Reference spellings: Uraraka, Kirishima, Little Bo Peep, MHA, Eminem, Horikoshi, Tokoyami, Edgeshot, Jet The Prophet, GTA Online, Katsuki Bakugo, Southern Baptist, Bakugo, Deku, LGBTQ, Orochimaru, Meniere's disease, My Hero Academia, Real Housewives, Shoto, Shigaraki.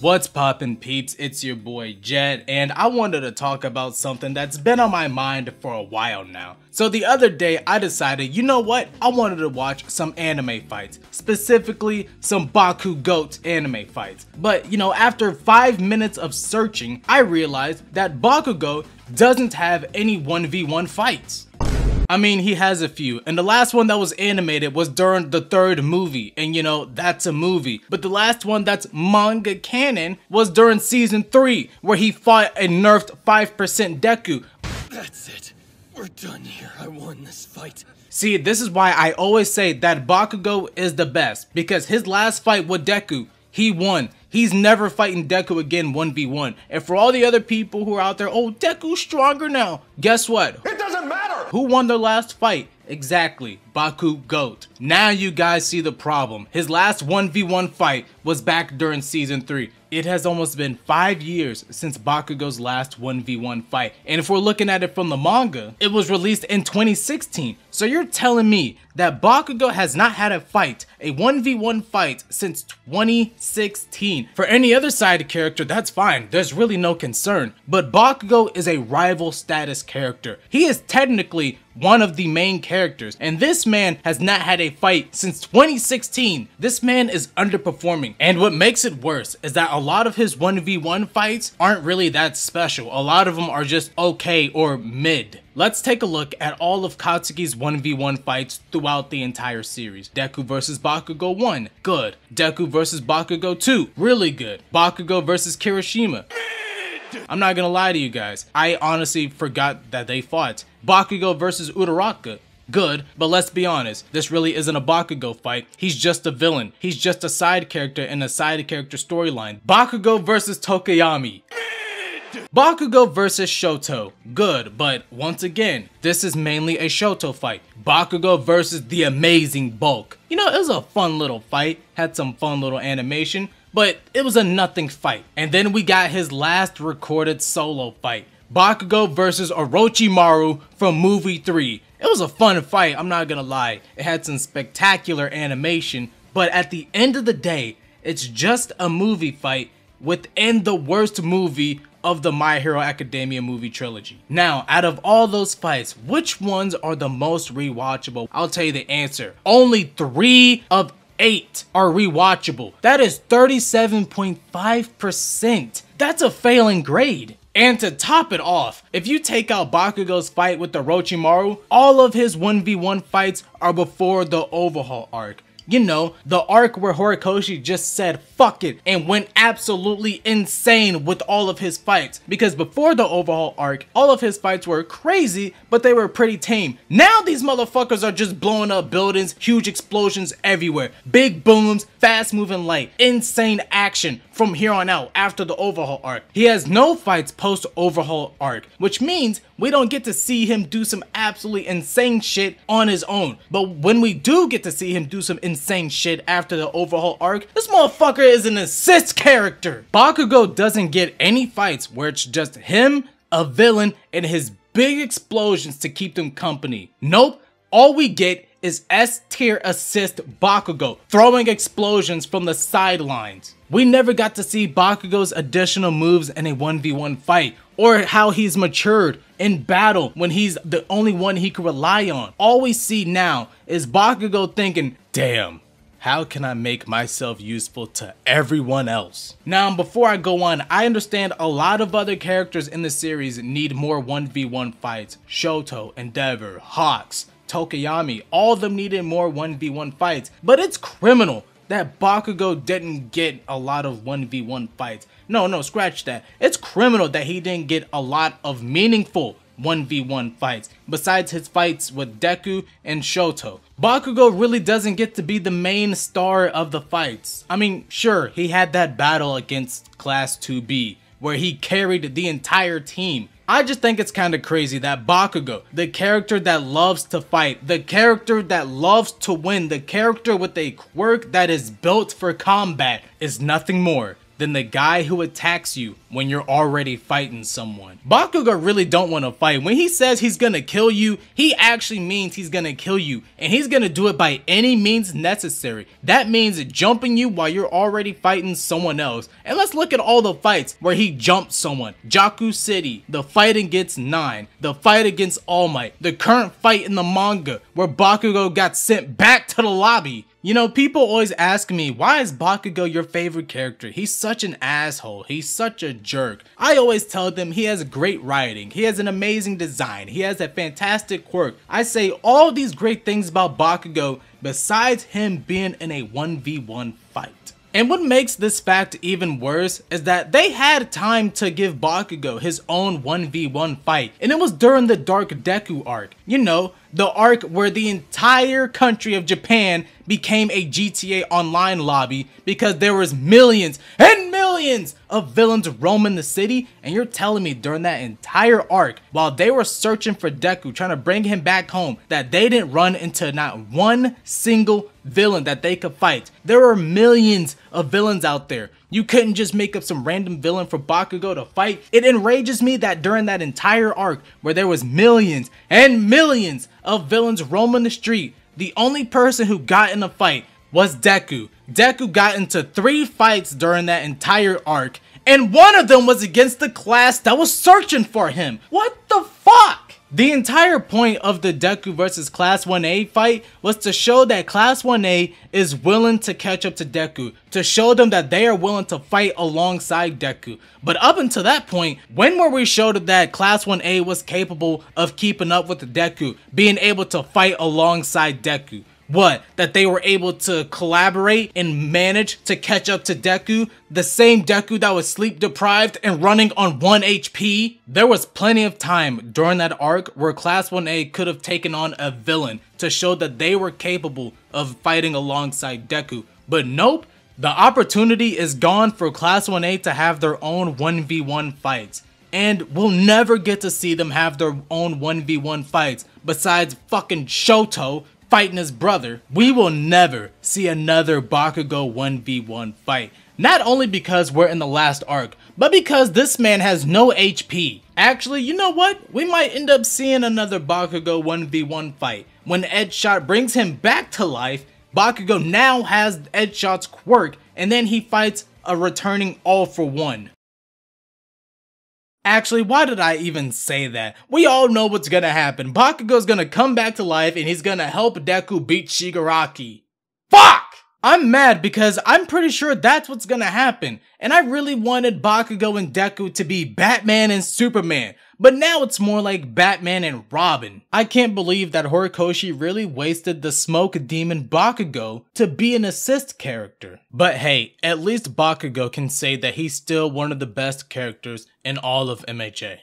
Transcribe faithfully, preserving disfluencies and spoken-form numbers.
What's poppin' peeps, it's your boy Jet, and I wanted to talk about something that's been on my mind for a while now. So the other day I decided, you know what, I wanted to watch some anime fights, specifically some Bakugo anime fights. But you know, after five minutes of searching, I realized that Bakugo doesn't have any one v one fights. I mean, he has a few, and the last one that was animated was during the third movie, and you know, that's a movie. But the last one that's manga canon was during season three, where he fought a nerfed five percent Deku. That's it. We're done here. I won this fight. See, this is why I always say that Bakugo is the best, because his last fight with Deku, he won. He's never fighting Deku again one v one. And for all the other people who are out there, oh, Deku's stronger now. Guess what? It doesn't matter. Who won their last fight? Exactly, Bakugo. Now you guys see the problem. His last one v one fight was back during season three. It has almost been five years since Bakugo's last one v one fight. And if we're looking at it from the manga, it was released in twenty sixteen. So you're telling me that Bakugo has not had a fight, a one v one fight, since twenty sixteen. For any other side character, that's fine. There's really no concern. But Bakugo is a rival status character. He is technically one of the main characters, and this man has not had a fight since twenty sixteen. This man is underperforming, and what makes it worse is that a lot of his one v one fights aren't really that special. A lot of them are just okay or mid. Let's take a look at all of Katsuki's one v one fights throughout the entire series. Deku versus Bakugo one, good. Deku versus Bakugo two, really good. Bakugo versus Kirishima. I'm not gonna lie to you guys, I honestly forgot that they fought. Bakugo versus Uraraka, good, but let's be honest, this really isn't a Bakugo fight. He's just a villain. He's just a side character in a side character storyline. Bakugo versus Tokoyami. Bakugo versus Shoto, good, but once again, this is mainly a Shoto fight. Bakugo versus the Amazing Bulk. You know, it was a fun little fight, had some fun little animation, but it was a nothing fight. And then we got his last recorded solo fight, Bakugo versus Orochimaru from movie three. It was a fun fight, I'm not gonna lie. It had some spectacular animation, but at the end of the day, it's just a movie fight within the worst movie of the My Hero Academia movie trilogy. Now, out of all those fights, which ones are the most rewatchable? I'll tell you the answer. Only three of eight are rewatchable. That is thirty-seven point five percent. That's a failing grade. And to top it off, if you take out Bakugo's fight with Orochimaru, all of his one v one fights are before the overhaul arc. You know, the arc where Horikoshi just said fuck it and went absolutely insane with all of his fights. Because before the overhaul arc, all of his fights were crazy, but they were pretty tame. Now these motherfuckers are just blowing up buildings, huge explosions everywhere, big booms, fast moving light, insane action from here on out after the overhaul arc. He has no fights post overhaul arc, which means we don't get to see him do some absolutely insane shit on his own. But when we do get to see him do some insane Insane shit after the overhaul arc, this motherfucker is an assist character. Bakugo doesn't get any fights where it's just him, a villain, and his big explosions to keep them company. Nope, all we get is S-tier assist Bakugo throwing explosions from the sidelines. We never got to see Bakugo's additional moves in a one v one fight, or how he's matured in battle when he's the only one he can rely on. All we see now is Bakugo thinking, damn, how can I make myself useful to everyone else? Now, before I go on, I understand a lot of other characters in the series need more one v one fights. Shoto, Endeavor, Hawks, Tokoyami, all of them needed more one v one fights, but it's criminal that Bakugo didn't get a lot of one v one fights. No, no, scratch that. It's criminal that he didn't get a lot of meaningful one v one fights, besides his fights with Deku and Shoto. Bakugo really doesn't get to be the main star of the fights. I mean, sure, he had that battle against Class two B, where he carried the entire team. I just think it's kind of crazy that Bakugo, the character that loves to fight, the character that loves to win, the character with a quirk that is built for combat, is nothing more than the guy who attacks you when you're already fighting someone. Bakugo really don't want to fight. When he says he's gonna kill you, he actually means he's gonna kill you, and he's gonna do it by any means necessary. That means jumping you while you're already fighting someone else. And let's look at all the fights where he jumps someone. Jaku City, the fight against Nine, the fight against All Might, the current fight in the manga where Bakugo got sent back to the lobby. You know, people always ask me, why is Bakugo your favorite character? He's such an asshole. He's such a jerk. I always tell them he has great writing. He has an amazing design. He has a fantastic quirk. I say all these great things about Bakugo besides him being in a one v one fight. And what makes this fact even worse is that they had time to give Bakugo his own one v one fight, and it was during the Dark Deku arc. You know, the arc where the entire country of Japan became a G T A Online lobby because there was millions and millions of villains roaming the city. And you're telling me during that entire arc, while they were searching for Deku, trying to bring him back home, that they didn't run into not one single villain that they could fight? There were millions of villains out there. You couldn't just make up some random villain for Bakugo to fight. It enrages me that during that entire arc where there was millions and millions of villains roaming the street, the only person who got in a fight was Deku. Deku got into three fights during that entire arc, and one of them was against the class that was searching for him. What the fuck? The entire point of the Deku versus Class one A fight was to show that Class one A is willing to catch up to Deku, to show them that they are willing to fight alongside Deku. But up until that point, when were we showed that Class one A was capable of keeping up with Deku, being able to fight alongside Deku? What? That they were able to collaborate and manage to catch up to Deku? The same Deku that was sleep deprived and running on one H P? There was plenty of time during that arc where Class one A could have taken on a villain to show that they were capable of fighting alongside Deku. But nope, the opportunity is gone for Class one A to have their own one v one fights. And we'll never get to see them have their own one v one fights besides fucking Shoto fighting his brother. We will never see another Bakugo one v one fight. Not only because we're in the last arc, but because this man has no H P. Actually, you know what? We might end up seeing another Bakugo one v one fight. When Edgeshot brings him back to life, Bakugo now has Edgeshot's quirk, and then he fights a returning All For One. Actually, why did I even say that? We all know what's gonna happen. Bakugo's gonna come back to life and he's gonna help Deku beat Shigaraki. Fuck! I'm mad because I'm pretty sure that's what's gonna happen. And I really wanted Bakugo and Deku to be Batman and Superman. But now it's more like Batman and Robin. I can't believe that Horikoshi really wasted the smoke demon Bakugo to be an assist character. But hey, at least Bakugo can say that he's still one of the best characters in all of M H A.